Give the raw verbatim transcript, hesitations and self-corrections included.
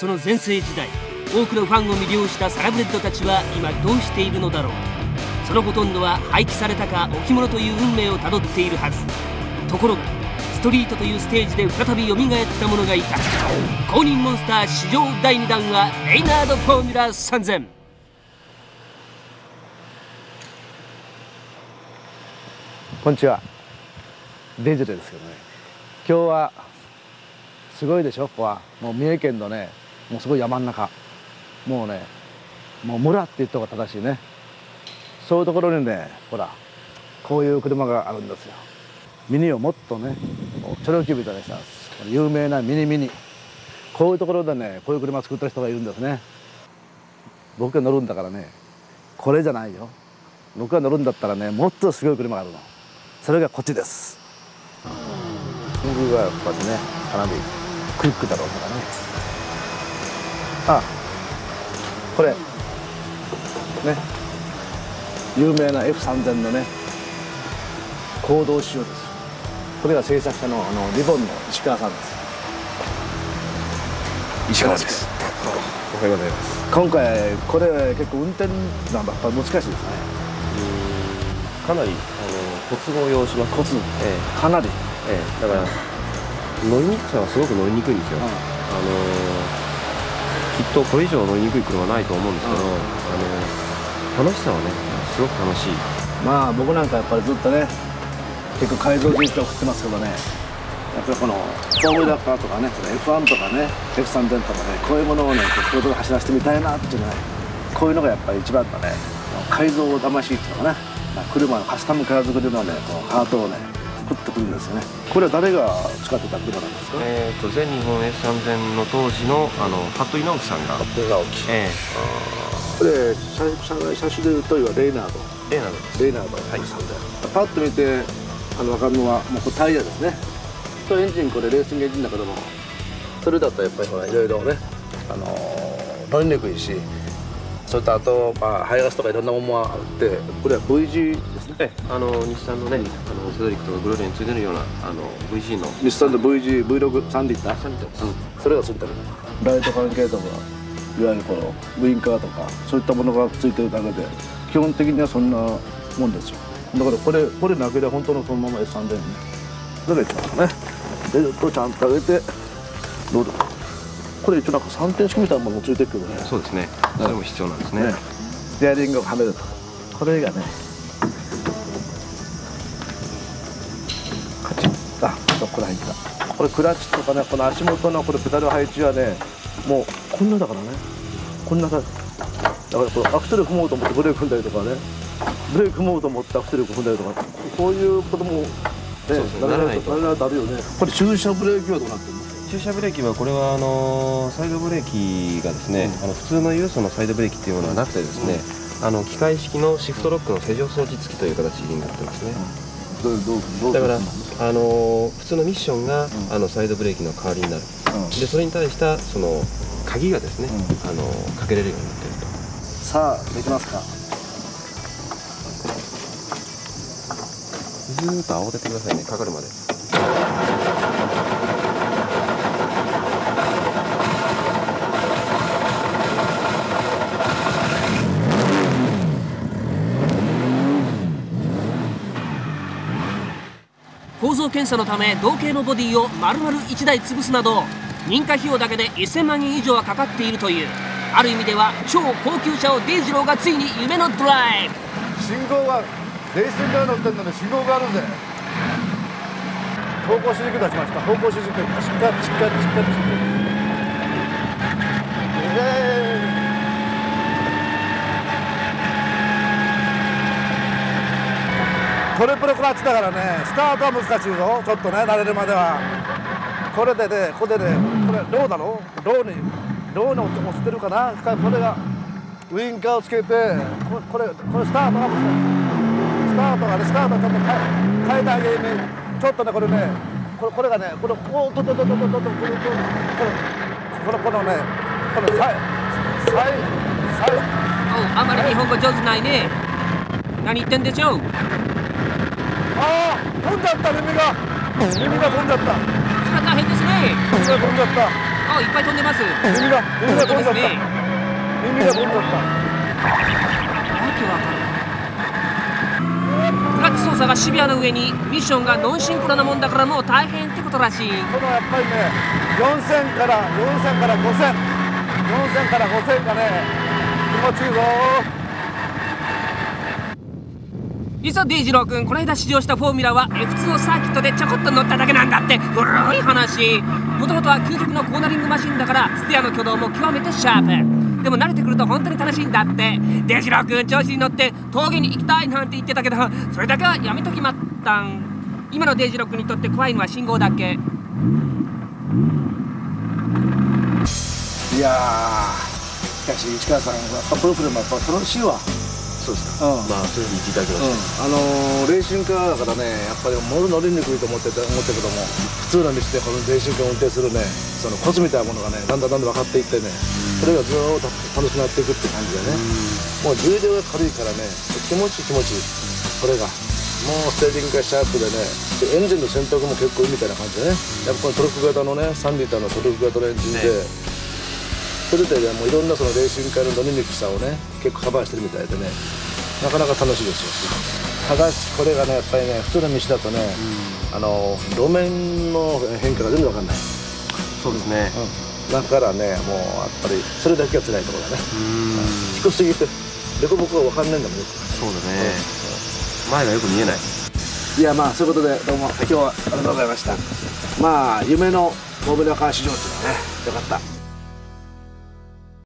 その全盛時代、多くのファンを魅了したサラブレッドたちは今どうしているのだろう。そのほとんどは廃棄されたか置物という運命をたどっているはず。ところがストリートというステージで再び蘇った者がいた。公認モンスター史上だいにだんはレイナード・フォーミュラーさんぜん。こんにちは。デジェルですけどね、今日はすごいでしょ。ここはもう三重県のね、もうすごい山ん中、もうね、もう村って言った方が正しいね。そういうところにね、ほらこういう車があるんですよ。ミニをもっとね、チョロキューみたいにした有名なミニミニ、こういうところでね、こういう車作った人がいるんですね。僕が乗るんだからね、これじゃないよ。僕が乗るんだったらね、もっとすごい車があるの。それがこっちです。右はやっぱりね、かなりクイックだろうからね。あ、これね、有名な エフさんぜん のね、行動仕様です。これが制作者のあのリボンの石川さんです。石川です。おはようございます。今回これ結構運転なんだ、やっぱ難しいですね。かなりコツを要します。コツ、ええ、かなり、ええ、だから乗りにくさはすごく乗りにくいんですよ、うん、あのきっとこれ以上乗りにくい車はないと思うんですけど、うん、あの楽しさはね、すごく楽しい。まあ僕なんかやっぱりずっとね、結構改造人生を送ってますけどね、やっぱりこのフォームダッパーとかね、エフワン とかね、エフさんぜん とかね、こういうものをね、こういうとこ走らせてみたいなっていうね、こういうのがやっぱり一番のね、改造魂っていうのかな。車のカスタムカラー作りのね、こうハートをね、くってくるんですよね。これは誰が使ってた車なんですか？えっと全日本 エフさんぜん の当時のあの服部直樹さんが。服部直樹。ええ。で車種で言うとレイナード。レイナード。レイナード。はい。パッと見てあの分かるのはもうこれタイヤですね。とエンジン、これレーシングエンジンだけども、それだとやっぱりほらいろいろね、あの乗りにくいし。それとあと、まあ、排ガスとかいろんなものがあって、これは ブイジー ですね。あの日産のね、あのセドリックとかグローリアについてるようなあの ブイジー の。日産の ブイジー、ブイろくさんリッター。さんリッター。それがついてる。ライト関係とか、いわゆるこのウインカーとか、そういったものがついてるだけで、基本的にはそんなもんですよ。だからこれ、これなければ本当のそのまま エフさんぜん ね。それが一番ね。で、ずっとちゃんと上げて、ロール。これ一応なんかさんてん式みたいなものもついてるけどね。そうですね。それも必要なんですね。ね、ステアリングをはめると、これがね、カチッ、あ、ここら入った。これクラッチとかね、この足元のこれペダル配置はね、もうこんなだからね、こんなだ。だからこれアクセル踏もうと思ってブレーク踏んだりとかね、ブレーク踏もうと思ってアクセル踏んだりとか、こういうこともね、ならないとあるよね。これ駐車ブレーキはどうなってるの？駐車ブレーキは、これはあのサイドブレーキがですね、うん、あの普通の有素のサイドブレーキというものはなくてですね、うん、あの機械式のシフトロックの施錠装置付きという形になってますね。だからあの普通のミッションが、うん、あのサイドブレーキの代わりになる、うん、でそれに対したその鍵がですね、うん、あのかけれるようになっていると。さあできますか。ずーっと煽っててくださいね、かかるまで。構造検査のため同型のボディを丸々いちだい潰すなど、認可費用だけでいっせんまんえん以上はかかっているという。ある意味では超高級車をデイジローがついに夢のドライブ。信号がレーシングカー乗ってるのに信号があるぜ。方向指示器出しました。方向指示器、しっかりしっかりしっかりしっかり。トリプルクラッチだからね、スタートは難しいぞ、ちょっとね、慣れるまでは。これでね、ここでね、これ、ローだろ、ローに、ローに落ちてるかな、これが、ウインカーをつけて、これ、これスタートが難しい。スタートがね、スタートちょっと変えた上に、ちょっとね、これね、これ、これがね、この、こう、とととととと、この、この、このね、この、さい、さい、さい。あんまり日本語上手ないね。何言ってんでしょう。あー、飛んじゃった。耳が耳が飛んじゃった。それは大変ですね。飛んじゃった。あ、いっぱい飛んでます。耳が耳が飛んだった。耳が飛んだった。クラッチ操作がシビアの上にミッションがノンシンクロなもんだからもう大変ってことらしい。このやっぱりね、よんせんからよんせんからごせん、よんせんからごせんがね気持ちいいぞー。実はデイジロー君、この間試乗したフォーミュラは エフツー のサーキットでちょこっと乗っただけなんだって。古い話。もともとは究極のコーナリングマシンだからステアの挙動も極めてシャープ。でも慣れてくると本当に楽しいんだって。デイジロー君、調子に乗って峠に行きたいなんて言ってたけど、それだけはやめときまったん。今のデイジロー君にとって怖いのは信号だけ。いやー、しかし市川さん、やっぱプロフレもやっぱ楽しいわ。そうですか。まあそういうふうに言っていただきました。あのレーシングカーだからね、やっぱりもの乗りにくいと思ってた思ったけども、普通の道でこのレーシングカーを運転するね、そのコツみたいなものがね、だんだんだんだん分かっていってね、それがずっと楽しくなっていくって感じでね。もう重量が軽いからね、気持ちいい気持ちいい。これがもうステーリングがシャープでね、エンジンの選択も結構いいみたいな感じでね。やっぱこのトルク型のね、さんリッターのトルク型のエンジンで。それでもういろんなそのレーシングカーの乗りにくさをね結構カバーしてるみたいでね、なかなか楽しいですよ。ただしこれがねやっぱりね普通の道だとね、うん、あの路面の変化が全然わかんない。そうですね、うん、だからねもうやっぱりそれだけが辛いところだね。低すぎてデコボコがわかんないんだもんね。そうだね、うん、前がよく見えない。いやまあそういうことでどうも、はい、今日はありがとうございました。まあ夢のフォーミュラカー市場っていうのはねよかった。